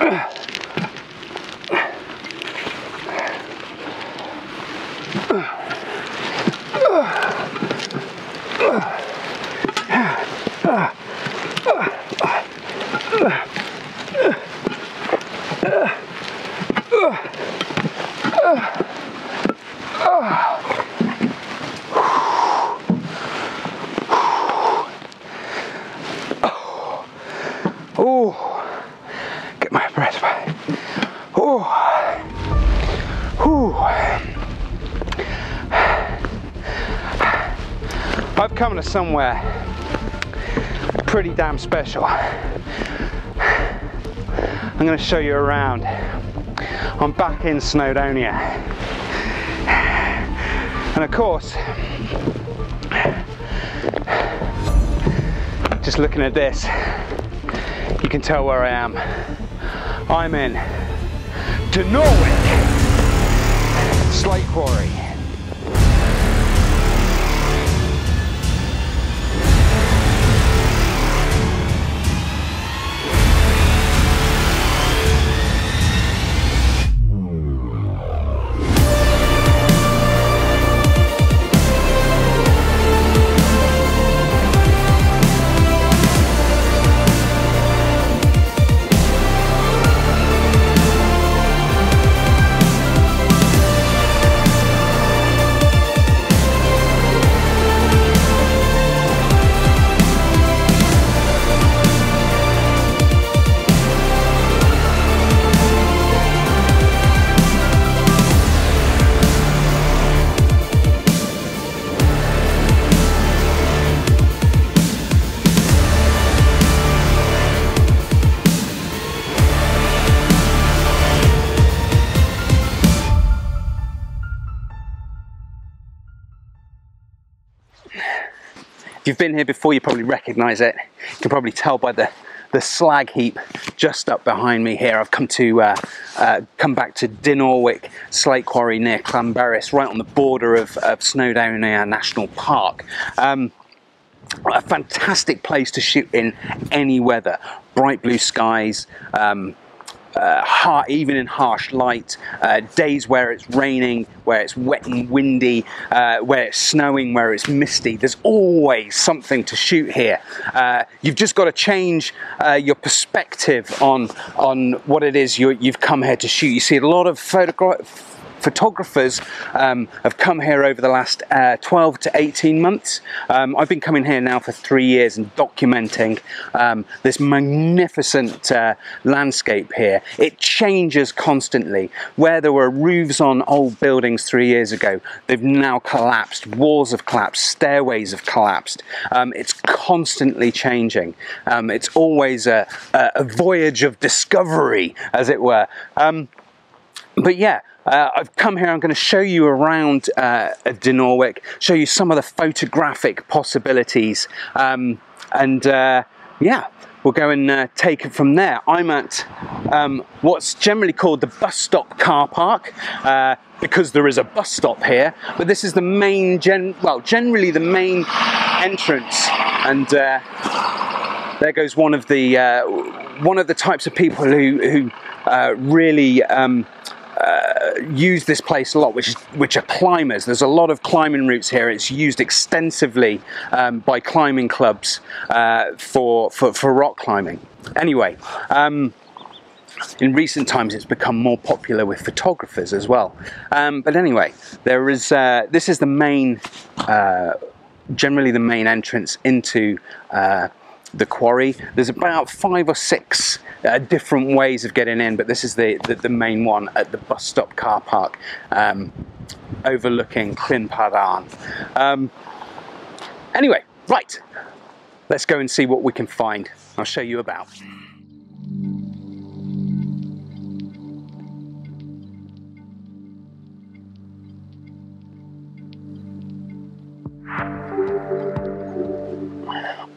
I've come to somewhere pretty damn special. I'm going to show you around. I'm back in Snowdonia. And of course, just looking at this, you can tell where I am. I'm in Dinorwic Slate Quarry. If you've been here before, you probably recognize it. You can probably tell by the slag heap just up behind me here. I've come back to Dinorwic Slate Quarry near Llanberis, right on the border of Snowdonia National Park. A fantastic place to shoot in any weather. Bright blue skies, even in harsh light, days where it's raining, where it's wet and windy, where it's snowing, where it's misty. There's always something to shoot here. You've just got to change your perspective on what it is you've come here to shoot. You see a lot of photographers have come here over the last 12 to 18 months. I've been coming here now for 3 years and documenting this magnificent landscape here. It changes constantly. Where there were roofs on old buildings 3 years ago, they've now collapsed. Walls have collapsed, stairways have collapsed. It's constantly changing. It's always a voyage of discovery, as it were. But yeah, I've come here, I'm going to show you around Dinorwic, show you some of the photographic possibilities, yeah, we'll go and take it from there. I'm at what's generally called the bus stop car park, because there is a bus stop here, but this is the main, generally the main entrance, and there goes one of the types of people who really use this place a lot, which are climbers. There's a lot of climbing routes here. It's used extensively by climbing clubs for rock climbing. Anyway, in recent times it's become more popular with photographers as well. But anyway, there is this is the main, generally the main entrance into the quarry. There's about 5 or 6 different ways of getting in, but this is the main one at the bus stop car park, overlooking Clwyn Pydan. Anyway, right, let's go and see what we can find. I'll show you about.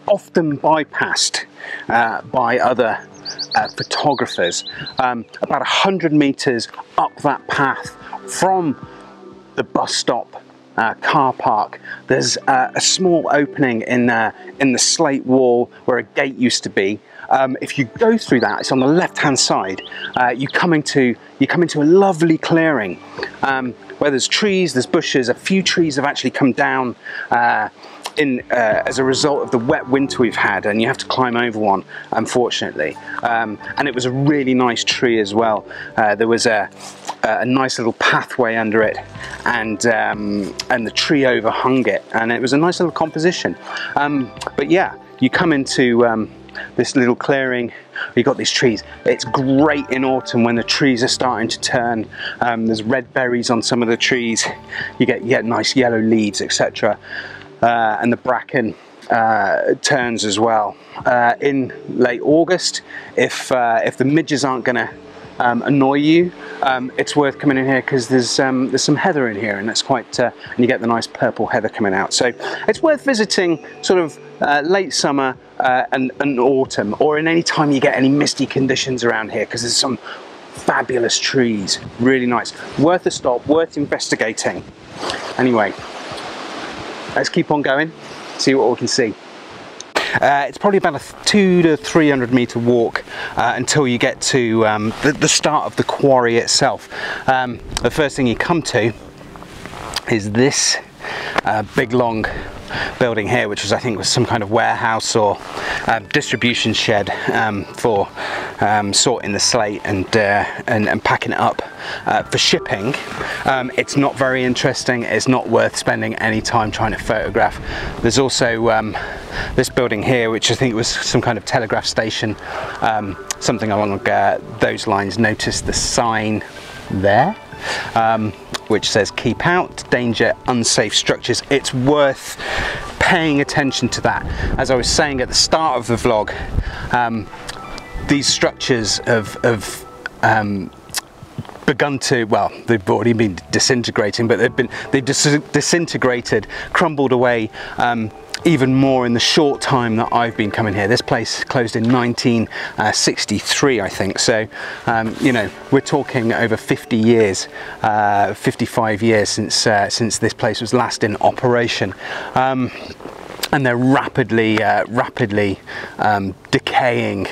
Often bypassed by other photographers. About 100 meters up that path from the bus stop car park. There's a small opening in the slate wall where a gate used to be. If you go through that, it's on the left-hand side. You come into a lovely clearing where there's trees, there's bushes. A few trees have actually come down as a result of the wet winter we've had, and you have to climb over one, unfortunately. And it was a really nice tree as well. There was a nice little pathway under it, and the tree overhung it, and it was a nice little composition. But yeah, you come into this little clearing, you've got these trees. It's great in autumn when the trees are starting to turn. There's red berries on some of the trees. You get nice yellow leaves, etc. And the bracken turns as well. In late August, if the midges aren't going to annoy you, it's worth coming in here, because there's some heather in here, and that's quite and you get the nice purple heather coming out. So it's worth visiting sort of late summer and autumn, or in any time you get any misty conditions around here, because there's some fabulous trees. Really nice, worth a stop, worth investigating. Anyway, let's keep on going, see what we can see. It's probably about a 200 to 300 metre walk until you get to the start of the quarry itself. The first thing you come to is this big long building here, which was, I think, was some kind of warehouse or distribution shed for sorting the slate and packing it up for shipping. It's not very interesting. It's not worth spending any time trying to photograph. There's also this building here, which I think was some kind of telegraph station, something along those lines. Notice the sign there, which says keep out, danger, unsafe structures. It's worth paying attention to that. As I was saying at the start of the vlog, these structures have begun to, well, they've already been disintegrating, but they've disintegrated, crumbled away even more in the short time that I've been coming here. This place closed in 1963, I think, so you know, we're talking over 50 years, 55 years since this place was last in operation. And they're rapidly decaying.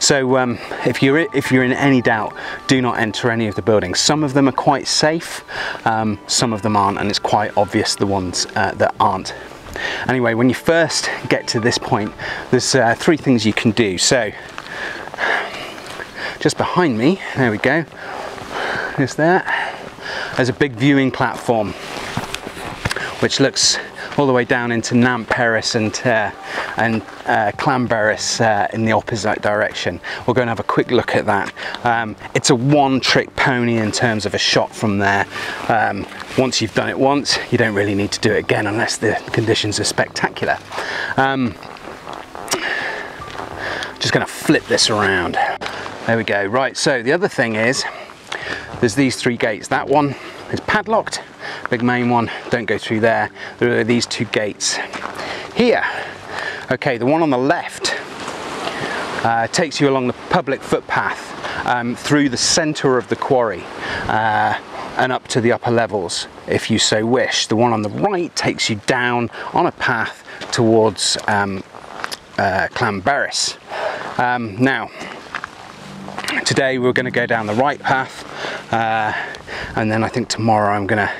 So if you're in any doubt, do not enter any of the buildings. Some of them are quite safe, some of them aren't, and it's quite obvious the ones that aren't. Anyway, when you first get to this point, there's three things you can do. So just behind me, there we go, is that? There's a big viewing platform which looks all the way down into Nant Peris and Llanberis in the opposite direction. We'll go and have a quick look at that. It's a one-trick pony in terms of a shot from there. Once you've done it once, you don't really need to do it again unless the conditions are spectacular. Just going to flip this around. There we go. Right, so the other thing is there's these three gates. That one is padlocked. Big main one, don't go through there. There are these two gates here. Okay, the one on the left takes you along the public footpath through the centre of the quarry and up to the upper levels if you so wish. The one on the right takes you down on a path towards Llanberis. Now, today we're going to go down the right path, and then I think tomorrow I'm going to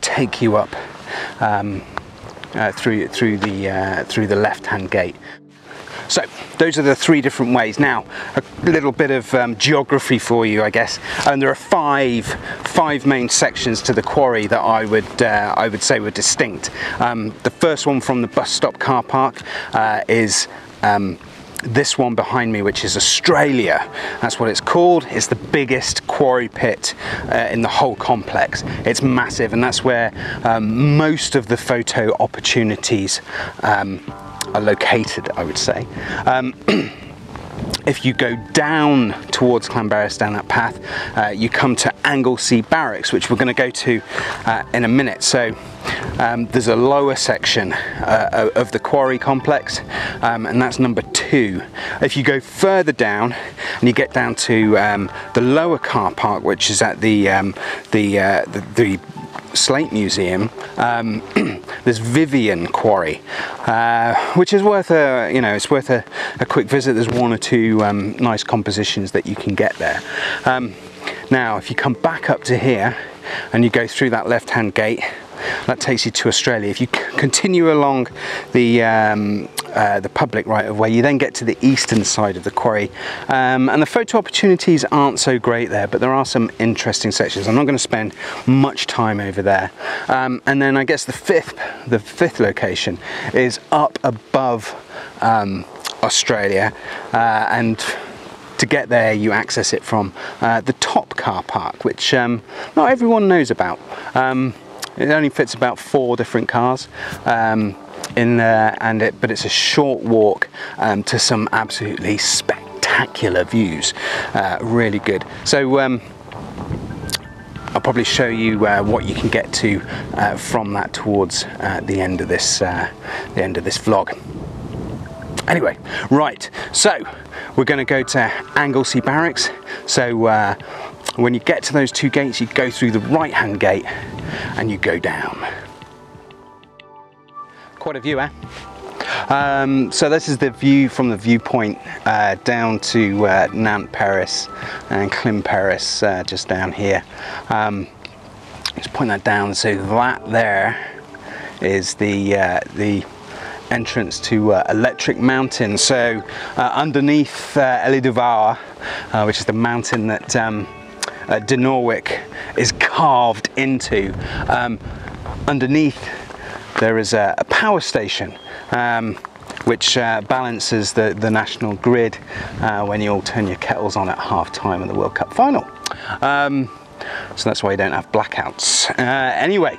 take you up through the left-hand gate. So those are the three different ways. Now, a little bit of geography for you, I guess. And there are five main sections to the quarry that I would say were distinct. The first one from the bus stop car park is this one behind me, which is Australia. That's what it's called. It's the biggest quarry pit in the whole complex. It's massive, and that's where most of the photo opportunities are located, I would say. If you go down towards Llanberis, down that path, you come to Anglesey Barracks, which we're going to go to in a minute. So there's a lower section of the quarry complex, and that's number 2. If you go further down and you get down to the lower car park, which is at the Slate Museum, this Vivian Quarry, which is worth a, it's worth a quick visit. There's one or two nice compositions that you can get there. Now, if you come back up to here and you go through that left-hand gate, that takes you to Australia. If you continue along the public right of way, you then get to the eastern side of the quarry, and the photo opportunities aren't so great there, but there are some interesting sections. I'm not going to spend much time over there. And then I guess the fifth location is up above Australia, and to get there you access it from the top car park, which not everyone knows about. It only fits about 4 different cars in there, but it's a short walk to some absolutely spectacular views. Really good. So I'll probably show you what you can get to from that towards the end of this vlog. Anyway, right. So we're going to go to Anglesey Barracks. So when you get to those 2 gates, you go through the right-hand gate and you go down. Quite a view, eh? So this is the view from the viewpoint down to Nant Peris and Clyn Peris, just down here. Just point that down. So that there is the entrance to Electric Mountain. So underneath Elidir, which is the mountain that Dinorwic is carved into, underneath there is a power station which balances the national grid when you all turn your kettles on at half-time of the World Cup final. So that's why you don't have blackouts. Anyway,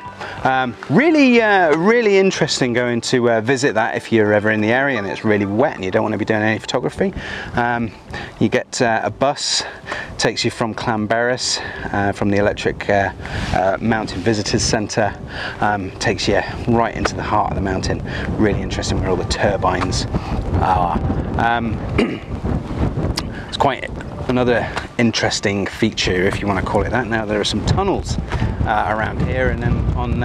really interesting going to visit that if you're ever in the area and it's really wet and you don't want to be doing any photography. You get a bus, takes you from Llanberis, from the Electric Mountain Visitors Centre, takes you right into the heart of the mountain. Really interesting where all the turbines are. It's quite another interesting feature, if you want to call it that. Now there are some tunnels around here, and then on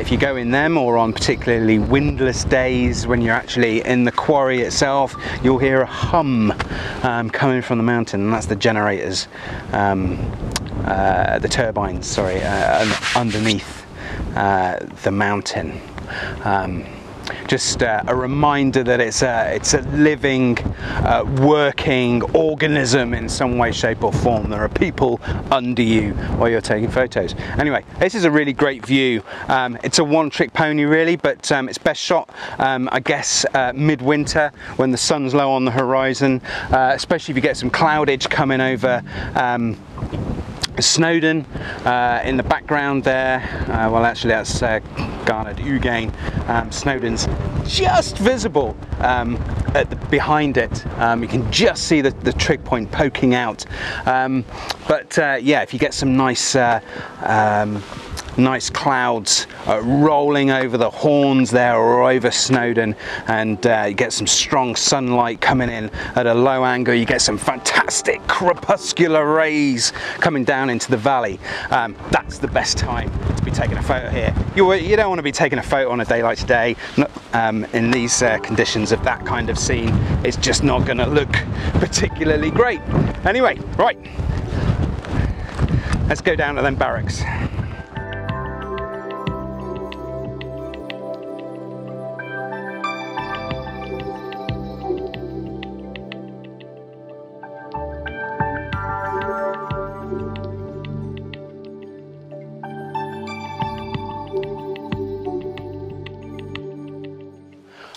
if you go in them, or on particularly windless days when you're actually in the quarry itself, you'll hear a hum coming from the mountain, and that's the generators, the turbines, sorry, underneath the mountain. Just a reminder that it's a living, working organism in some way, shape or form. There are people under you while you're taking photos. Anyway, this is a really great view. It's a one-trick pony really, but it's best shot, I guess, midwinter when the sun's low on the horizon, especially if you get some cloud edge coming over Snowdon in the background there. Well, actually that's Garnedd Ugain. Snowdon's just visible behind it. You can just see the trig point poking out, but yeah, if you get some nice nice clouds rolling over the horns there or over Snowdon, and you get some strong sunlight coming in at a low angle, you get some fantastic crepuscular rays coming down into the valley. That's the best time to be taking a photo here. You don't want to be taking a photo on a day like today, in these conditions of that kind of scene. It's just not going to look particularly great. Anyway, right, let's go down to them barracks.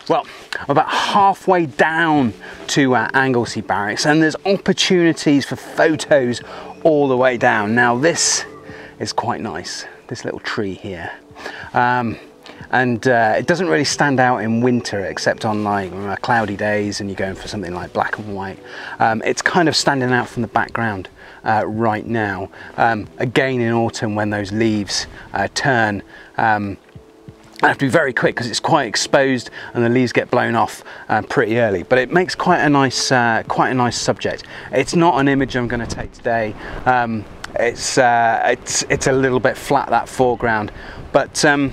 Well, about halfway down to Anglesey Barracks, and there's opportunities for photos all the way down. Now this is quite nice, this little tree here, and it doesn't really stand out in winter except on like cloudy days and you're going for something like black and white. It's kind of standing out from the background right now. Again in autumn when those leaves turn, I have to be very quick because it's quite exposed and the leaves get blown off pretty early, but it makes quite a nice subject. It's not an image I'm going to take today. it's a little bit flat, that foreground, but oh,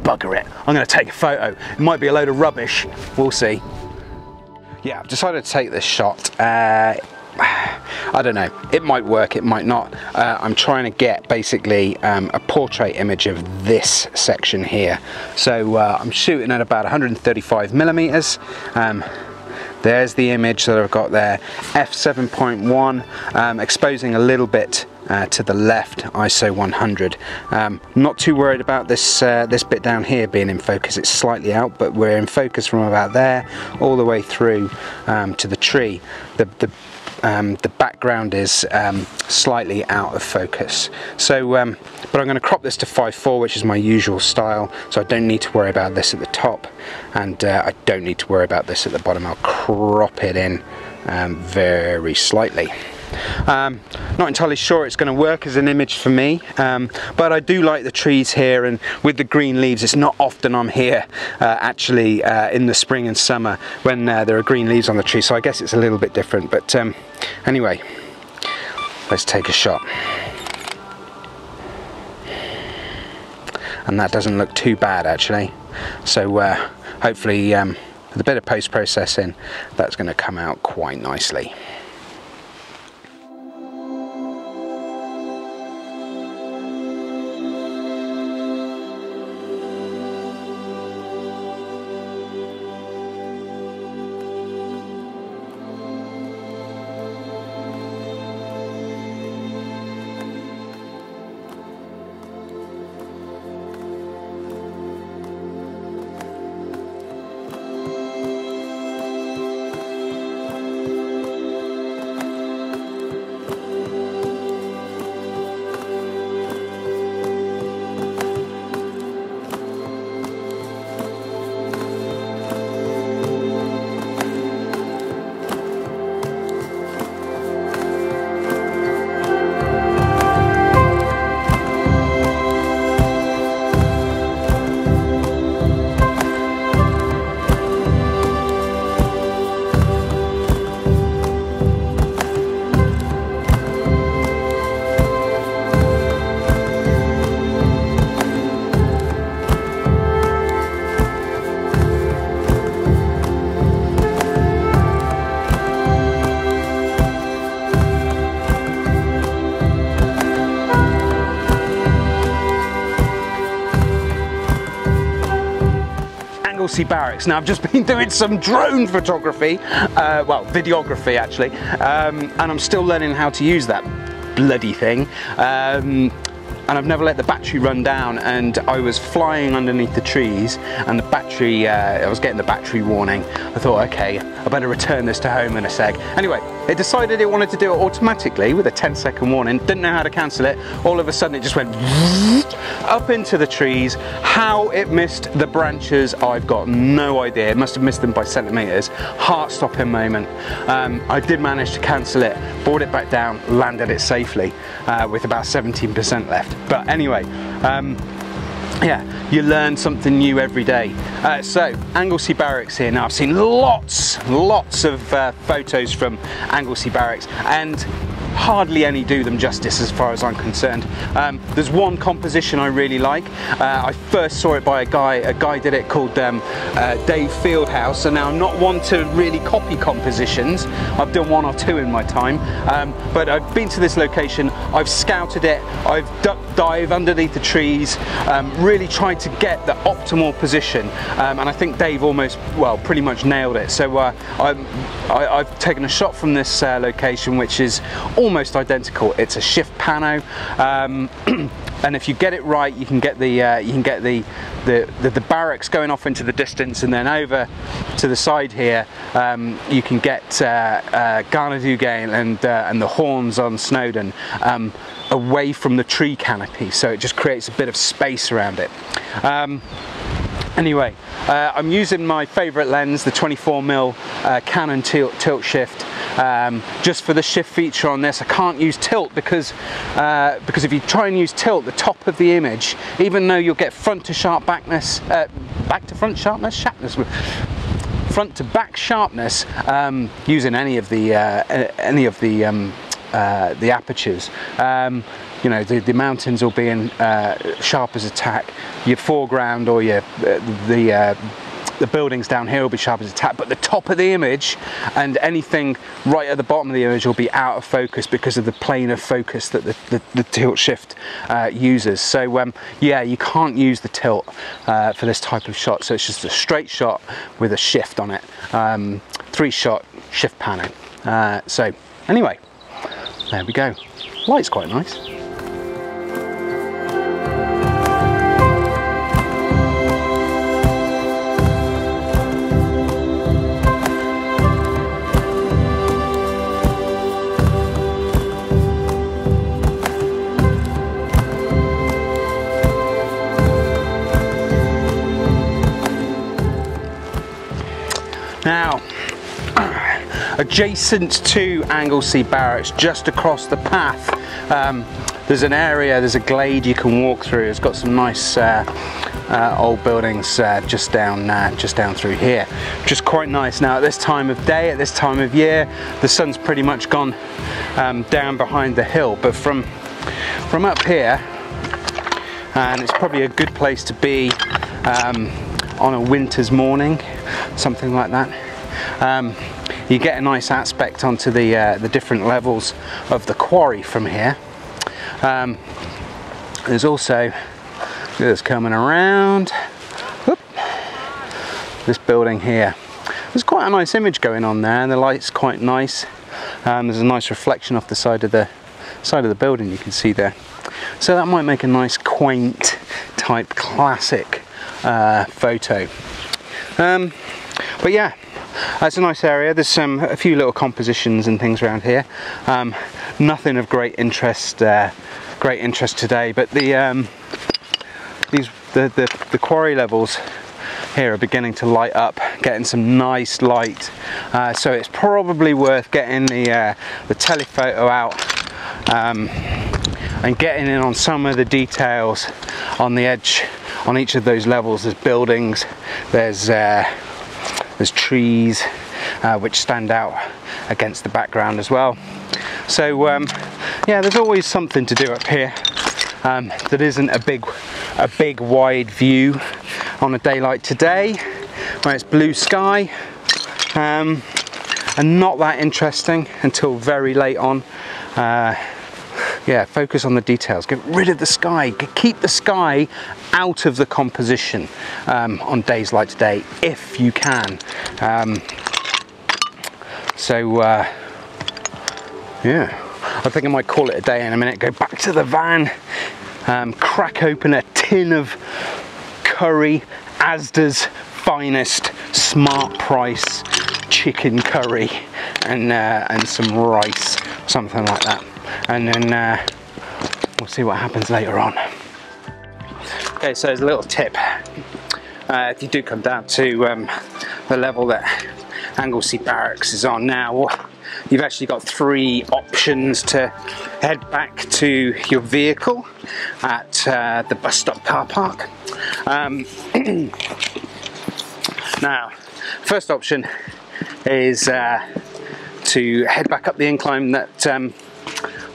bugger it, I'm going to take a photo. It might be a load of rubbish, we'll see. Yeah, I've decided to take this shot. I don't know, it might work, it might not. I'm trying to get basically a portrait image of this section here. So I'm shooting at about 135mm. There's the image that I've got there, f7.1, exposing a little bit to the left, ISO 100. Not too worried about this this bit down here being in focus. It's slightly out, but we're in focus from about there all the way through to the tree. The background is slightly out of focus. So, but I'm going to crop this to 5:4, which is my usual style, so I don't need to worry about this at the top, and I don't need to worry about this at the bottom. I'll crop it in very slightly. Not entirely sure it's going to work as an image for me, but I do like the trees here, and with the green leaves, it's not often I'm here actually in the spring and summer when there are green leaves on the tree, so I guess it's a little bit different, but anyway, let's take a shot. And that doesn't look too bad actually, so hopefully with a bit of post-processing that's going to come out quite nicely. Barracks. Now I've just been doing some drone photography, well, videography actually, and I'm still learning how to use that bloody thing, and I've never let the battery run down, and I was flying underneath the trees and the battery, I was getting the battery warning. I thought, okay, I better return this to home in a sec. Anyway, it decided it wanted to do it automatically with a 10-second warning, didn't know how to cancel it. All of a sudden it just went up into the trees. How it missed the branches, I've got no idea. It must have missed them by centimetres. Heart-stopping moment. I did manage to cancel it, brought it back down, landed it safely with about 17% left. But anyway, yeah, you learn something new every day. So, Anglesey Barracks here. Now, I've seen lots of photos from Anglesey Barracks, and hardly any do them justice as far as I'm concerned. There's one composition I really like. I first saw it by a guy did it called Dave Fieldhouse, and now I'm not one to really copy compositions. I've done one or two in my time, but I've been to this location, I've scouted it, I've duck dive underneath the trees, really tried to get the optimal position, and I think Dave almost, well, pretty much nailed it. So I've taken a shot from this location, which is almost identical. It's a shift pano, and if you get it right, you can get the the barracks going off into the distance, and then over to the side here, you can get Garnedd Ugain and the horns on Snowdon away from the tree canopy, so it just creates a bit of space around it. Anyway, I'm using my favourite lens, the 24mm Canon tilt shift, just for the shift feature on this. I can't use tilt because if you try and use tilt, the top of the image, even though you'll get front to sharpness, front to back sharpness using any of the apertures. You know, the mountains will be in sharp as a tack. Your foreground or your the buildings down here will be sharp as a tack, but the top of the image and anything right at the bottom of the image will be out of focus because of the plane of focus that the tilt shift uses. So yeah, you can't use the tilt for this type of shot, so it's just a straight shot with a shift on it. 3-shot shift panning. So anyway, there we go. Light's quite nice. Now, adjacent to Anglesey Barracks, just across the path, there's an area, there's a glade you can walk through. It's got some nice old buildings just down through here, which is quite nice. Now, at this time of day, at this time of year, the sun's pretty much gone down behind the hill, but from up here, and it's probably a good place to be on a winter's morning, something like that. You get a nice aspect onto the different levels of the quarry from here. There's also, it's coming around, whoop, this building here. There's quite a nice image going on there, and the light's quite nice. There's a nice reflection off the side of the building you can see there. So that might make a nice quaint type classic photo. But yeah, it's a nice area. There's a few little compositions and things around here. Nothing of great interest today, but the quarry levels here are beginning to light up, getting some nice light. So it's probably worth getting the telephoto out and getting in on some of the details on the edge. On each of those levels, there's buildings, there's trees which stand out against the background as well. So yeah, there's always something to do up here that isn't a big wide view on a day like today, where it's blue sky and not that interesting until very late on. Yeah, focus on the details, get rid of the sky, keep the sky out of the composition on days like today, if you can. Yeah, I think I might call it a day in a minute, go back to the van, crack open a tin of curry, Asda's finest smart price chicken curry, and some rice, something like that. And then we'll see what happens later on. Okay, so there's a little tip. If you do come down to the level that Anglesey Barracks is on now, you've actually got 3 options to head back to your vehicle at the bus stop car park. Now, first option is to head back up the incline that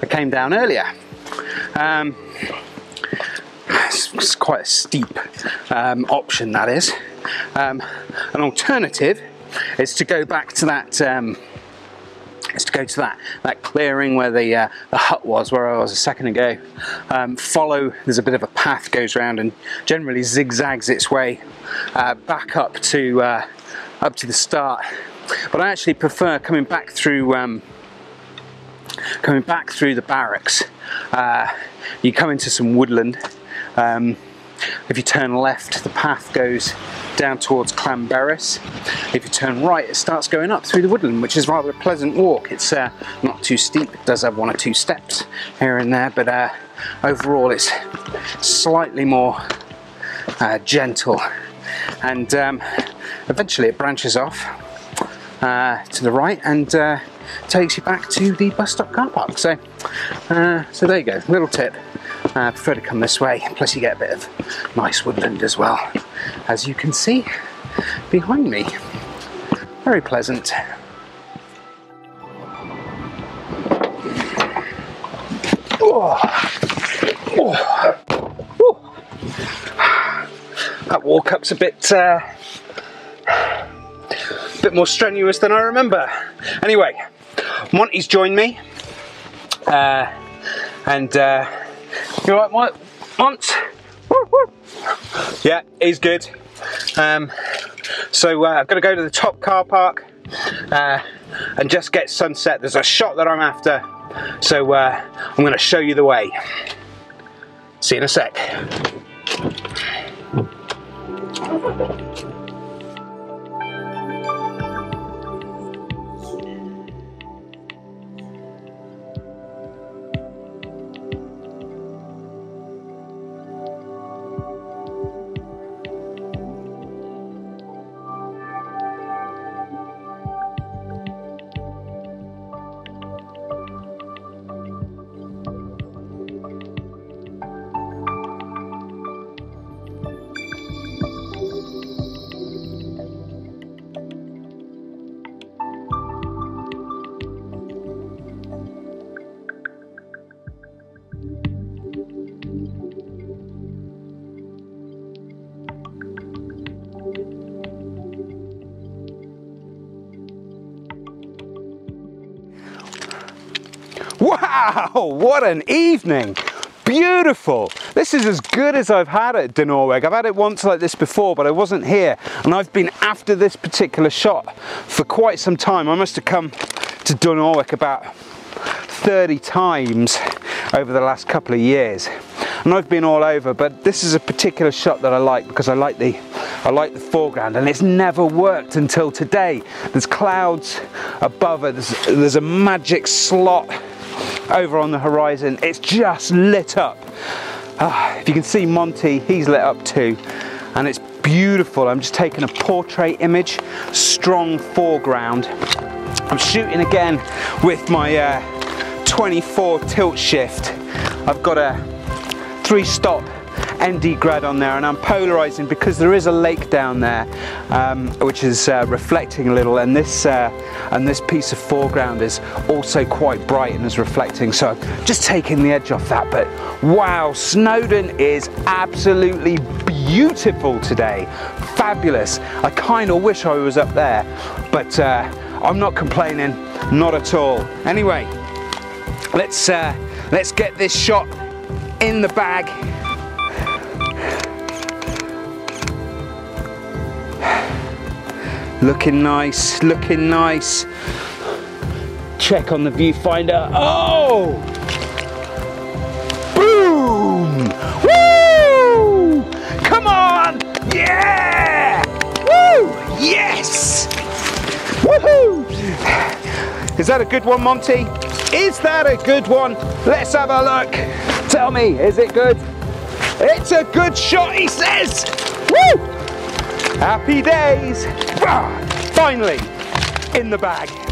I came down earlier. It's quite a steep option, that is. An alternative is to go back to that that clearing where the hut was, where I was a second ago. Follow, there's a bit of a path goes round and generally zigzags its way back up to the start. But I actually prefer coming back through the barracks. You come into some woodland. If you turn left, the path goes down towards Llanberis. If you turn right, it starts going up through the woodland, which is rather a pleasant walk. It's not too steep. It does have 1 or 2 steps here and there, but overall it's slightly more gentle. And eventually it branches off to the right and takes you back to the bus stop car park. So so there you go, little tip. I prefer to come this way, plus you get a bit of nice woodland as well, as you can see behind me. very pleasant. Oh. Oh. Oh. That walk up's a bit more strenuous than I remember. Anyway, Monty's joined me, and you all right, Mont? Yeah, he's good. So I've got to go to the top car park and just get sunset. There's a shot that I'm after, so I'm going to show you the way. See you in a sec. Wow, what an evening! Beautiful! This is as good as I've had at Dinorwic. I've had it once like this before, but I wasn't here, and I've been after this particular shot for quite some time. I must have come to Dinorwic about 30 times over the last couple of years, and I've been all over, but this is a particular shot that I like because I like the foreground, and it's never worked until today. There's clouds above it, there's a magic slot over on the horizon. It's just lit up. If you can see Monty, he's lit up too, and it's beautiful. I'm just taking a portrait image, strong foreground. I'm shooting again with my 24 tilt shift. I've got a 3-stop ND grad on there, and I'm polarizing because there is a lake down there, which is reflecting a little, and this piece of foreground is also quite bright and is reflecting, so I'm just taking the edge off that. But wow, Snowdon is absolutely beautiful today. Fabulous. I kind of wish I was up there, but I'm not complaining, not at all. Anyway, let's get this shot in the bag. Looking nice, looking nice. Check on the viewfinder. Oh! Boom! Woo! Come on! Yeah! Woo! Yes! Woohoo! Is that a good one, Monty? Is that a good one? Let's have a look. Tell me, is it good? It's a good shot, he says! Woo! Happy days! Finally, in the bag.